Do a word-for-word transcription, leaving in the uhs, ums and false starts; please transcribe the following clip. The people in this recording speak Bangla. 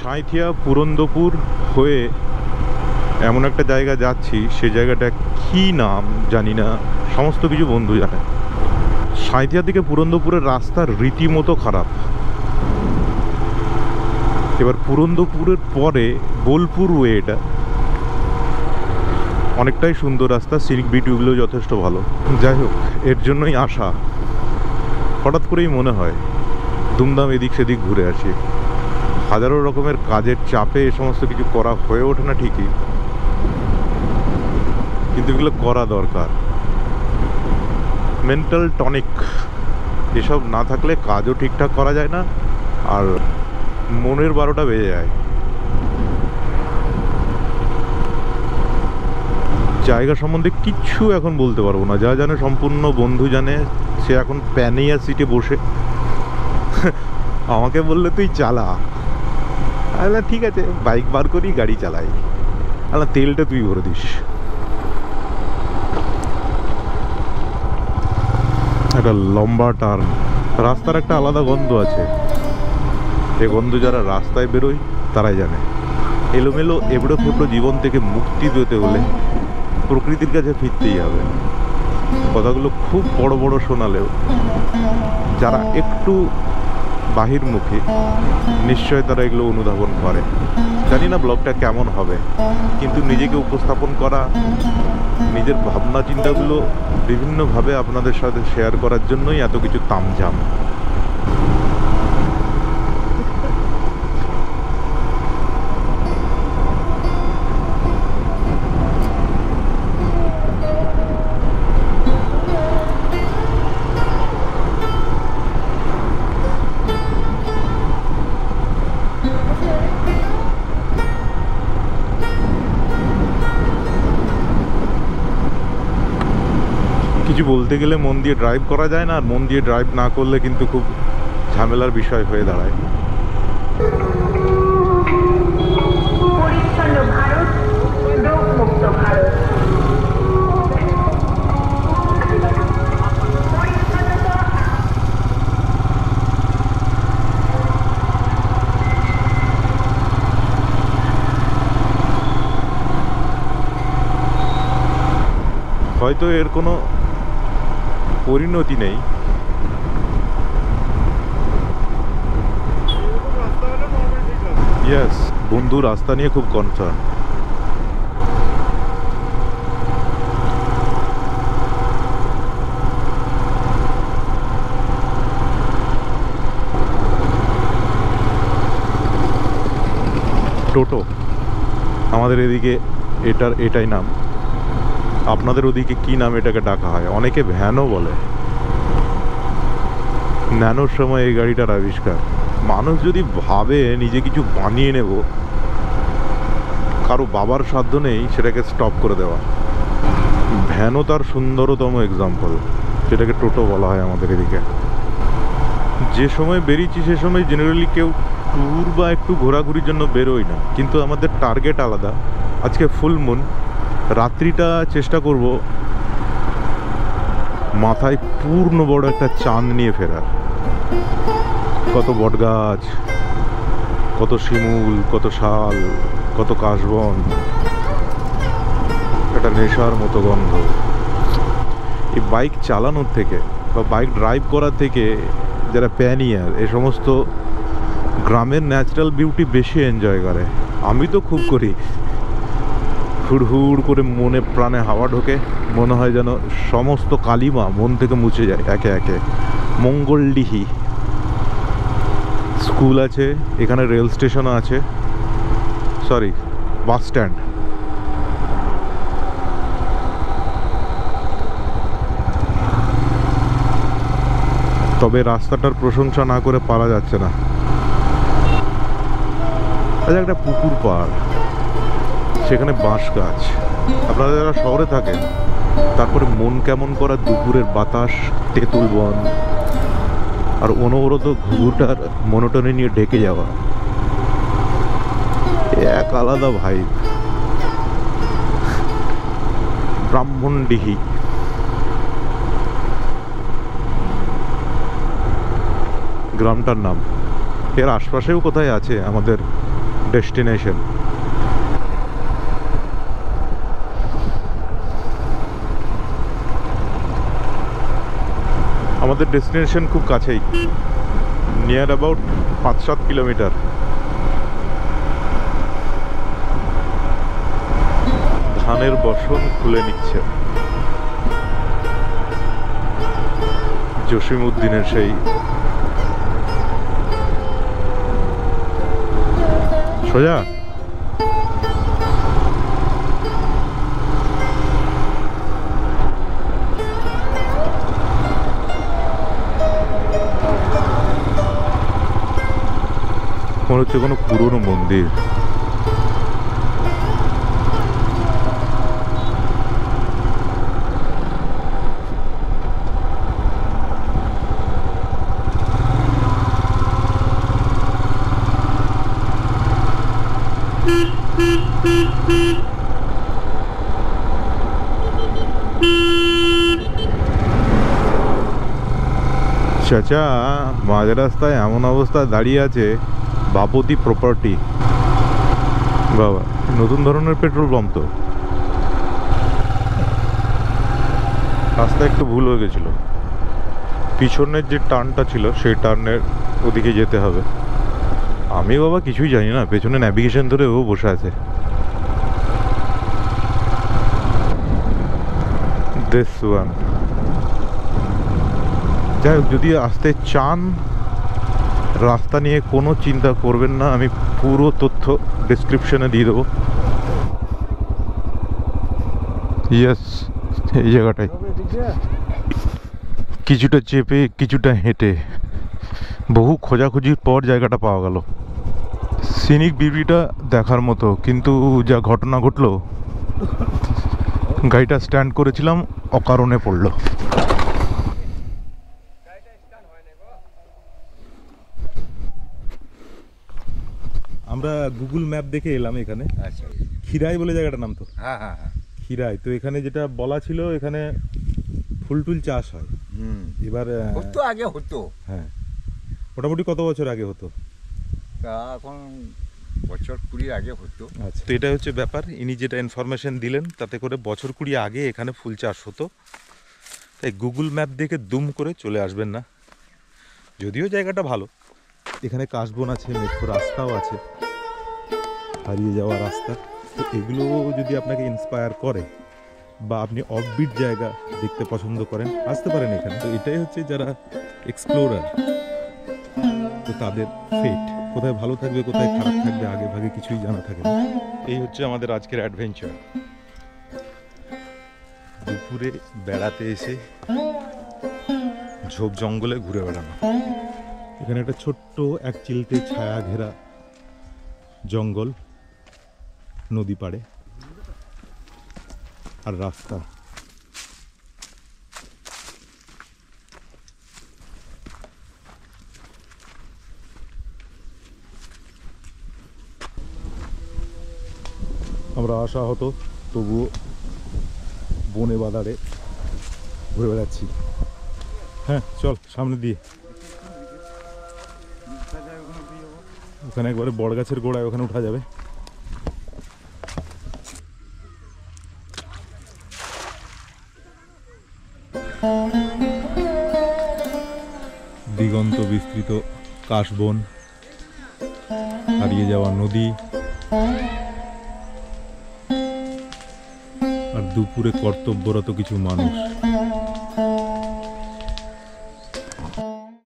সাঁইথিয়া পুরন্দপুর হয়ে এমন একটা জায়গা যাচ্ছি, সে জায়গাটা কী নাম জানি না, সমস্ত কিছু বন্ধু জানে। সাঁইথিয়া থেকে পুরন্দপুরের রাস্তা রীতিমতো খারাপ। এবার পুরন্দপুরের পরে বোলপুর ওয়ে, এটা অনেকটাই সুন্দর রাস্তা, সিল্ক বিউটিগুলো যথেষ্ট ভালো। যাই হোক, এর জন্যই আসা। হঠাৎ করেই মনে হয় দুমদাম এদিক সেদিক ঘুরে আসি। হাজারো রকমের কাজের চাপে এ সমস্ত কিছু করা হয়ে ওঠে না ঠিকই, কিন্তু এগুলো করা দরকার। মেন্টাল টনিক এসব না থাকলে কাজও ঠিকঠাক করা যায় না, আর মনের বারোটা বেজে যায়। জায়গা সম্বন্ধে কিচ্ছু এখন বলতে পারবো না, যা জানে সম্পূর্ণ বন্ধু জানে। সে এখন প্যানিয়া সিটে বসে আমাকে বললে তুই চালা, আল্লাহ ঠিক আছে বাইক বার করি গাড়ি চালাই, আল্লাহ তেলটা তুই ভরে দিস। একটা লম্বা টার্ন, রাস্তার একটা আলাদা গন্ধ আছে, এ গন্ধ যারা রাস্তায় বেরোয় তারাই জানে। এলোমেলো এবড়ো খেবড়ো জীবন থেকে মুক্তি পেতে হলে প্রকৃতির কাছে ফিরতেই হবে। কথাগুলো খুব বড় বড় শোনালেও যারা একটু বাহিরমুখী নিশ্চয় তারা এগুলো অনুধাবন করে। জানি না ব্লগটা কেমন হবে, কিন্তু নিজেকে উপস্থাপন করা, নিজের ভাবনা চিন্তাগুলো বিভিন্নভাবে আপনাদের সাথে শেয়ার করার জন্যই এত কিছু তামঝাম। বলতে গেলে মন দিয়ে ড্রাইভ করা যায় না, আর মন দিয়ে ড্রাইভ না করলে কিন্তু খুব ঝামেলার বিষয় হয়ে দাঁড়ায়। হয়তো এর কোনো পরিণতি নেই, ইয়েস বন্ধু রাস্তা নিয়ে খুব কনসার্ন। টোটো আমাদের এদিকে এটার এটাই নাম, আপনাদের ওদিকে কি নাম এটাকে ডাকা হয়? অনেকে ভ্যানও বলে। ন্যানোর সময় এই গাড়িটার আবিষ্কার। মানুষ যদি ভাবে নিজে কিছু বানিয়ে নেব, কারো বাবার সাধ্য নেই সেটাকে স্টপ করে দেওয়া। ভ্যানও তার সুন্দরতম এক্সাম্পল, যেটাকে টোটো বলা হয় আমাদের এদিকে। যে সময় বেরিয়েছি সে সময় জেনারেলি কেউ ট্যুর বা একটু ঘোরাঘুরির জন্য বেরোয় না, কিন্তু আমাদের টার্গেট আলাদা। আজকে ফুলমুন, রাত্রিটা চেষ্টা করব মাথায় পূর্ণ বড় একটা চাঁদ নিয়ে ফেরার। কত বটগাছ, কত শিমুল, কত শাল, কত কাশবন, একটা নেশার মতো গন্ধ। এই বাইক চালানোর থেকে বা বাইক ড্রাইভ করার থেকে যারা প্যানিয়ার, এ সমস্ত গ্রামের ন্যাচারাল বিউটি বেশি এনজয় করে। আমি তো খুব করি। হুড়হুড় করে মনে প্রাণে হাওয়া ঢোকে, মনে হয় যেন সমস্ত কালিমা মন থেকে মুছে যায় একে একে। মঙ্গলডিহি স্কুল আছে, এখানে রেল স্টেশনও আছে, সরি বাস স্ট্যান্ড। তবে রাস্তাটার প্রশংসা না করে পারা যাচ্ছে না। আচ্ছা, একটা পুকুর পাড়, সেখানে বাঁশ গাছ। আপনারা যারা শহরে থাকেন, তারপরে মন কেমন করা দুপুরের বাতাস, তেঁতুল বন আর অনবরত ঘুঘুটার মনোটনি নিয়ে ঢেকে যাওয়া এক আলাদা ভাইব। ব্রাহ্মণডিহি গ্রামটার নাম। এর আশপাশেও কোথায় আছে আমাদের destination. हमारे destination खूब काछे ही, near about पाँच सात किलोमीटर. धानेर बर्षण खुले निच्छे. জসিম উদ্দিনের সেই সোজা মনে হচ্ছে কোনো পুরনো মন্দির. চাচা মাঝ রাস্তায় এমন অবস্থায় দাঁড়িয়ে আছে বাপতি প্রপার্টি. বাবা নতুন ধরনের পেট্রোল পাম্প. তো রাস্তা একটু ভুল হয়ে গেছিল. পিছনের যে টার্নটা ছিল সেই টার্নের ওদিকে যেতে হবে. আমি বাবা কিছুই জানি না. পেছনে ন্যাভিগেশন ধরে ও বসে আছে. This one. যাই হোক, যদি আসতে চান রাস্তা নিয়ে কোনো চিন্তা করবেন না. আমি পুরো তথ্য ডিসক্রিপশনে দিয়ে দেবো. ইয়েস, এই জায়গাটাই কিছুটা চেপে কিছুটা হেঁটে বহু খোঁজাখুঁজির পর জায়গাটা পাওয়া গেল. সিনিক বিউটিটা দেখার মতো, কিন্তু যা ঘটনা ঘটলো. গাড়িটা স্ট্যান্ড করেছিলাম, অকারণে পড়লো. আমরা গুগল ম্যাপ দেখে এলাম এখানে. আচ্ছা, খিরাই বলে জায়গাটার নাম. তো হ্যাঁ হ্যাঁ হ্যাঁ, খিরাই. তো এখানে যেটা বলা ছিল এখানে ফুলটুল চাষ হয়. হুম, এবার হতো আগে হতো. হ্যাঁ, মোটামুটি কত বছর আগে হতো? তা এখন বছর কুড়ি আগে হতো. আচ্ছা, তো এটা হচ্ছে ব্যাপার. ইনি যেটা ইনফরমেশন দিলেন তাতে করে বছর কুড়ি আগে এখানে ফুল চাষ হতো. তাই গুগল ম্যাপ দেখে দুম করে চলে আসবেন না. যদিও জায়গাটা ভালো, এখানে কাশবন আছে, মেঠো রাস্তাও আছে, হারিয়ে যাওয়া রাস্তা. তো এগুলো যদি আপনাকে ইন্সপায়ার করে বা আপনি অফবিট জায়গা দেখতে পছন্দ করেন, আসতে পারেন এখানে. তো এটাই হচ্ছে যারা এক্সপ্লোরার, তো তাদের ফেট কোথায় ভালো থাকবে কোথায় খারাপ থাকবে আগে ভাগে কিছুই জানা থাকে না. এই হচ্ছে আমাদের আজকের অ্যাডভেঞ্চার. দুপুরে বেড়াতে এসে ঝোপ জঙ্গলে ঘুরে বেড়ানো. এখানে একটা ছোট্ট এক চিলতে ছায়া ঘেরা জঙ্গল, নদী পাড়ে আর রাস্তা. আমরা আশা হতো তবুও বনে বাজারে ঘুরে বেড়াচ্ছি. হ্যাঁ, চল সামনে দিয়ে. ওখানে একবারে বড় গাছের গোড়ায় ওখানে উঠা যাবে. দিগন্ত বিস্তৃত কাশবন, হারিয়ে যাওয়া নদী, আর দুপুরে কর্তব্যরত কিছু মানুষ.